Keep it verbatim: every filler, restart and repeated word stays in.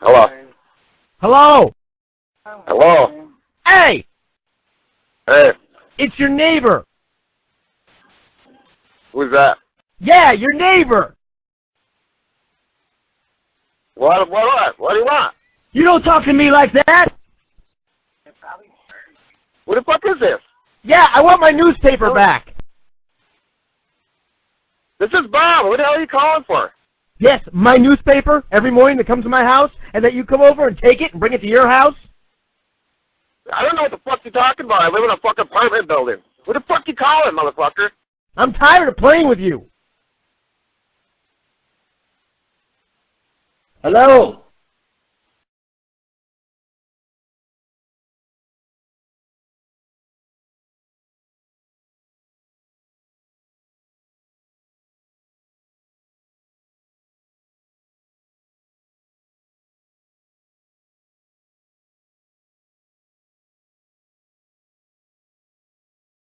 Hello. Hello. Hello. Hey. Hey. It's your neighbor. Who's that? Yeah, your neighbor. What? What? What? What do you want? You don't talk to me like that. What the fuck is this? Yeah, I want my newspaper oh. back. This is Bob. What the hell are you calling for? Yes, my newspaper every morning that comes to my house, and that you come over and take it and bring it to your house. I don't know what the fuck you're talking about. I live in a fucking apartment building. What the fuck you calling, motherfucker? I'm tired of playing with you. Hello?